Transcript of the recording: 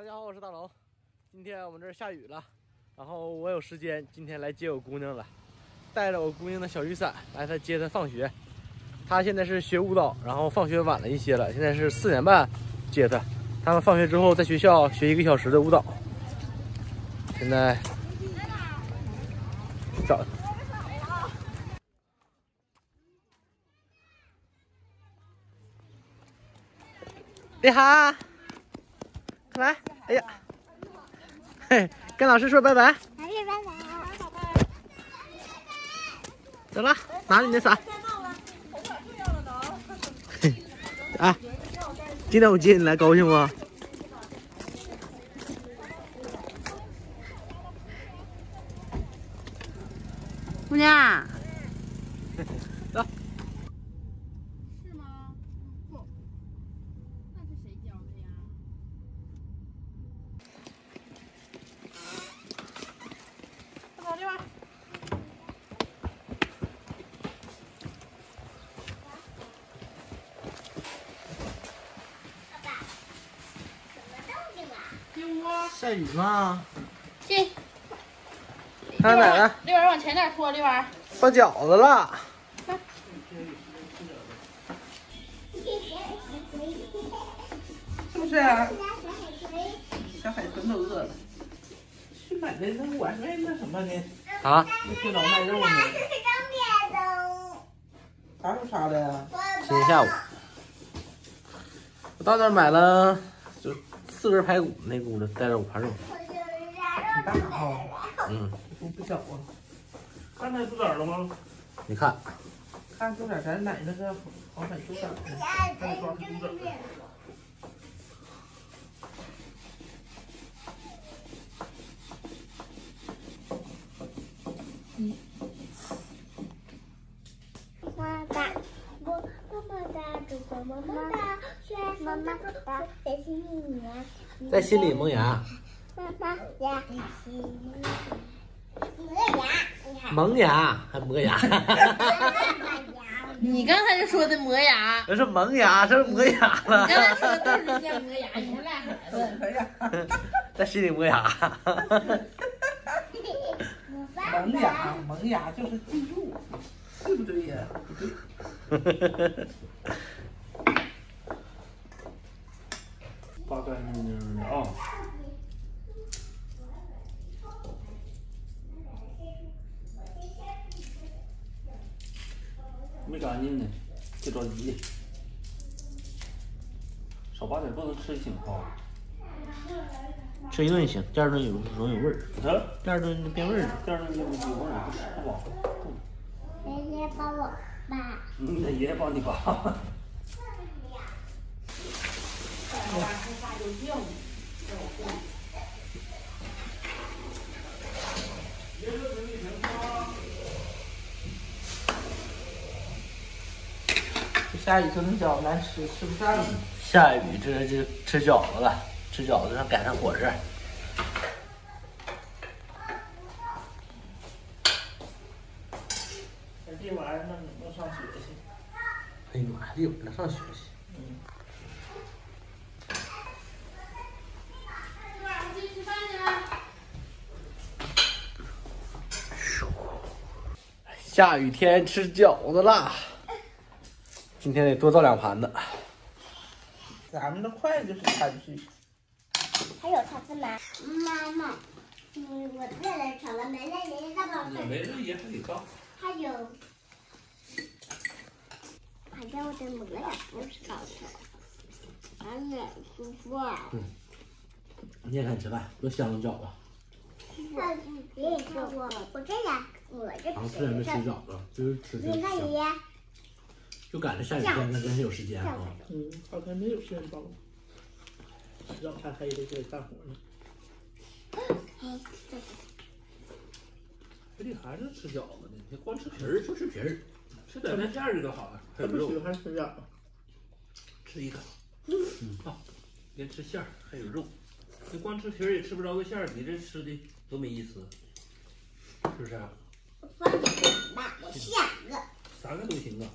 大家好，我是大龙。今天我们这儿下雨了，然后我有时间，今天来接我姑娘了，带着我姑娘的小雨伞来她接她放学。她现在是学舞蹈，然后放学晚了一些了，现在是4点半接她。他们放学之后在学校学1个小时的舞蹈，现在找。 丽涵，快来！哎呀，嘿，跟老师说拜拜。老师拜拜。走了，拿你的伞。嘿，啊，今天我接你来，高兴吗？姑娘，走。 下雨吗？进。看哪了？六儿往前点拖，六儿。包饺子了。是不是啊？小海豚都饿了。去买的那我还那什么呢？啊？那去老卖肉呢。啥时候杀的呀？今天下午。我到那儿买了。 4根排骨，那姑子带着5盘肉，挺大哈。嗯，不小啊。看他猪崽了吗？你看，看猪崽，咱买那个好买猪崽的，咱抓猪崽。嗯。妈妈，我妈妈的猪崽，妈妈的。 妈妈在心里呀，在心里萌芽。妈妈呀，萌芽还磨牙。你刚才就说的磨牙，这是萌芽，这是磨牙了。你刚才说的都是像磨牙，你是赖孩子。在心里磨牙。萌芽就是记住，对不对呀？对。 八干净净的啊！没干净呢，别着急，少扒点，不能吃一挺啊。吃一顿行，第二顿容易有味儿。啊？第二顿就变味儿了。第二顿就有味儿，不吃不饱。爷爷帮我扒。嗯，爷爷帮你扒。 下雨做那饺子难吃，吃不上。下雨这就吃饺子了，吃饺子上赶上火势。这玩意儿能上学去？哎呀妈呀，这玩意儿能上学去？ 下雨天吃饺子啦！今天得多造2盘子。咱们的筷子是餐具，还有叉子吗？妈妈，我这人炒了，没让爷爷干嘛？没让爷爷自己干。还有，好像我的母鸭不是搞错，俺俩舒服。嗯，你也敢吃饭？多香的饺子！我这样。 然后吃也没吃饺子，就是吃饺子。就赶着下雨天，那真是有时间啊。嗯，好像没有时间包。让天黑了就得干活呢。这丽涵是吃饺子呢，你光吃皮儿就吃皮儿，吃点那馅儿就好了。他不喜欢吃饺子，吃一个。嗯啊，连吃馅儿还有肉，你光吃皮儿也吃不着个馅儿，你这吃的多没意思，是不是？ 我放点吧，我下个3个都行啊。